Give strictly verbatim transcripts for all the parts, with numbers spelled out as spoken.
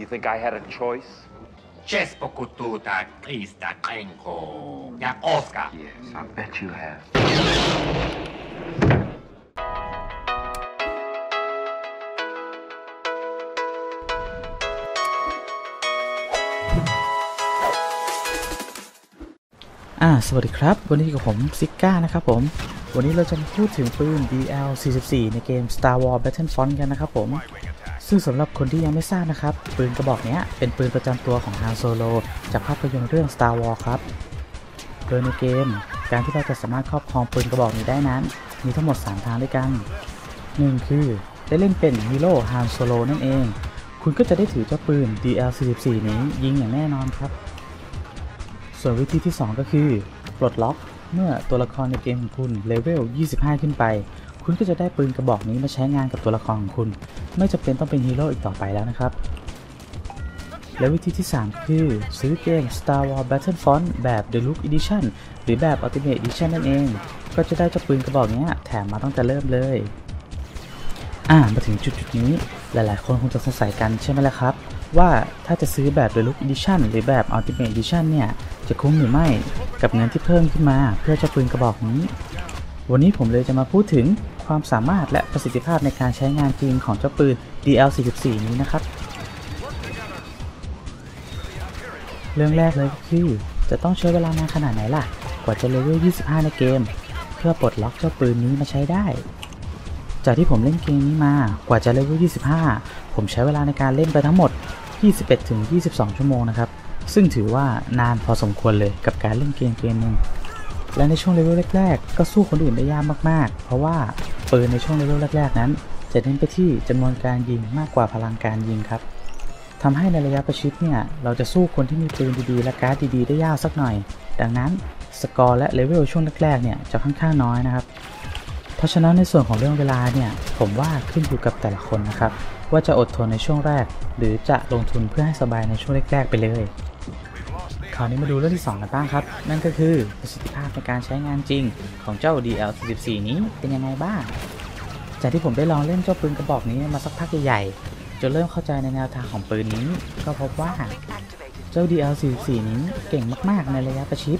Do you think I had a choice? Yes, I bet you have. Ah, สวัสดีครับวันนี้กับผมซิก้านะครับผมวันนี้เราจะพูดถึงปืน ดี แอล สี่สิบสี่ ในเกม Star Wars Battlefront กันนะครับผมซึ่งสำหรับคนที่ยังไม่ทราบนะครับปืนกระบอกนี้เป็นปืนประจำตัวของ Han Solo จากภาพยนตร์เรื่อง Star Wars ครับโดยในเกมการที่เราจะสามารถครอบครองปืนกระบอกนี้ได้นั้นมีทั้งหมด สาม ทางด้วยกันหนึ่งคือได้เล่นเป็น Hero Han Solo นั่นเองคุณก็จะได้ถือเจ้าปืน ดี แอล สี่สิบสี่ นี้ยิงอย่างแน่นอนครับ ส่วนวิธีที่ สอง ก็คือปลดล็อกเมื่อตัวละครในเกมของคุณเลเวลยี่สิบห้าขึ้นไปคุณก็จะได้ปืนกระบอกนี้มาใช้งานกับตัวละครของคุณไม่จำเป็นต้องเป็นฮีโร่อีกต่อไปแล้วนะครับและวิธีที่ สาม คือซื้อเกม Star Wars Battlefront แบบ Deluxe Edition หรือแบบ Ultimate Edition นั่นเองก็จะได้เจ้าปืนกระบอกนี้แถมมาตั้งแต่เริ่มเลยอ่ามาถึงจุดๆนี้หลายๆคนคงจะสงสัยกันใช่ไหมล่ะครับว่าถ้าจะซื้อแบบ Deluxe Edition หรือแบบ Ultimate Edition เนี่ย จะคุ้มหรือไม่กับเงินที่เพิ่มขึ้นมาเพื่อเจ้าปืนกระบอกนี้วันนี้ผมเลยจะมาพูดถึงความสามารถและประสิทธิภาพในการใช้งานจริงของเจ้าปืน ดี แอล สี่สิบสี่ นี้นะครับเรื่องแรกเลยก็คือจะต้องใช้เวลานานขนาดไหนล่ะกว่าจะเลเวลยี่สิบห้าในเกมเพื่อปลดล็อกเจ้าปืนนี้มาใช้ได้จากที่ผมเล่นเกมนี้มากว่าจะเลเวลยี่สิบห้าผมใช้เวลาในการเล่นไปทั้งหมดยี่สิบเอ็ดถึงยี่สิบสองชั่วโมงนะครับ ซึ่งถือว่านานพอสมควรเลยกับการเล่นเกมเกมนึงและในช่วงเลเวลแรกๆก็สู้คนอื่นได้ยากมากๆเพราะว่าปืนในช่วงเลเวลแรกๆนั้นจะเน้นไปที่จำนวนการยิงมากกว่าพลังการยิงครับทำให้ในระยะประชิดเนี่ยเราจะสู้คนที่มีปืนดีๆและการ์ดดีๆได้ยากสักหน่อยดังนั้นสกอร์และเลเวลช่วงแรกๆเนี่ยจะค่อนข้างน้อยนะครับถ้าฉะนั้นในส่วนของเรื่องเวลาเนี่ยผมว่าขึ้นอยู่กับแต่ละคนนะครับว่าจะอดทนในช่วงแรกหรือจะลงทุนเพื่อให้สบายในช่วงแรกๆไปเลย คราวนี้มาดูเรื่องที่สองกันบ้างครับนั่นก็คือประสิทธิภาพในการใช้งานจริงของเจ้า ดี แอล สี่สิบสี่ นี้เป็นยังไงบ้างจากที่ผมได้ลองเล่นเจ้าปืนกระบอกนี้มาสักพักใหญ่ๆจนเริ่มเข้าใจในแนวทางของปืนนี้ก็พบว่าเจ้า ดี แอล สี่สิบสี่ นี้เก่งมากๆในระยะประชิด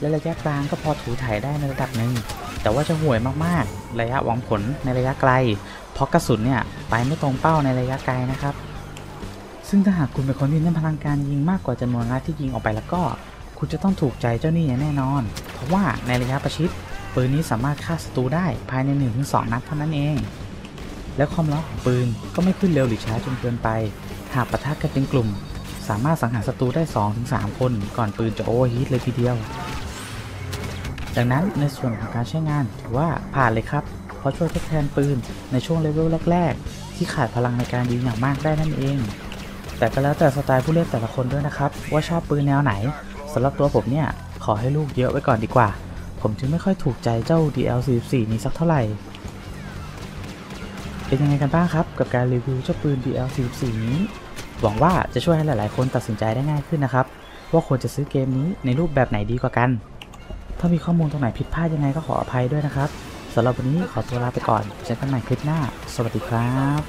และระยะกลางก็พอถูถ่ายได้ในระดับหนึ่งแต่ว่าจะห่วยมากๆระยะหวังผลในระยะไกลเพราะกระสุนเนี่ยไปไม่ตรงเป้าในระยะไกลนะครับ ซึ่งถ้าหากคุณเป็นคนที่เล่นพลังการยิงมากกว่าจำนวนนัดที่ยิงออกไปแล้วก็คุณจะต้องถูกใจเจ้าหนี้อย่างแน่นอนเพราะว่าในระยะประชิดปืนนี้สามารถฆ่าศัตรูได้ภายในหนึ่งถึงสองนัดเท่านั้นเองและความร้อนของปืนก็ไม่ขึ้นเร็วหรือช้าจนเกินไปหากปะทะกันเป็นกลุ่มสามารถสังหารศัตรูได้ สองถึงสาม คนก่อนปืนจะโอเวอร์ฮีทเลยทีเดียวดังนั้นในส่วนของการใช้งานถือว่าผ่านเลยครับ เพราะช่วยทดแทนปืนในช่วงเลเวลแรกๆที่ขาดพลังในการยิงอย่างมากได้นั่นเองแต่ก็แล้วแต่สไตล์ผู้เล่นแต่ละคนด้วยนะครับว่าชอบปืนแนวไหนสำหรับตัวผมเนี่ยขอให้ลูกเยอะไว้ก่อนดีกว่าผมจึงไม่ค่อยถูกใจเจ้า ดี แอล สี่สิบสี่ นี้สักเท่าไหร่เป็นยังไงกันบ้างครับกับการรีวิวเจ้าปืน ดี แอล สี่สิบสี่ นี้หวังว่าจะช่วยให้หลายๆคนตัดสินใจได้ง่ายขึ้นนะครับว่าควรจะซื้อเกมนี้ในรูปแบบไหนดีกว่ากันถ้ามีข้อมูลตรงไหนผิดพลาดยังไงก็ขออภัยด้วยนะครับ สำหรับวันนี้ขอตัวลาไปก่อนเจอกันใหม่คลิปหน้าสวัสดีครับ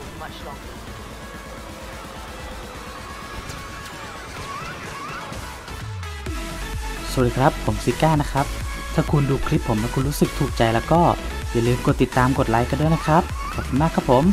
สวัสดีครับผมซิก้านะครับถ้าคุณดูคลิปผมแล้วคุณรู้สึกถูกใจแล้วก็อย่าลืมกดติดตามกดไลค์กันด้วยนะครับขอบคุณมากครับผม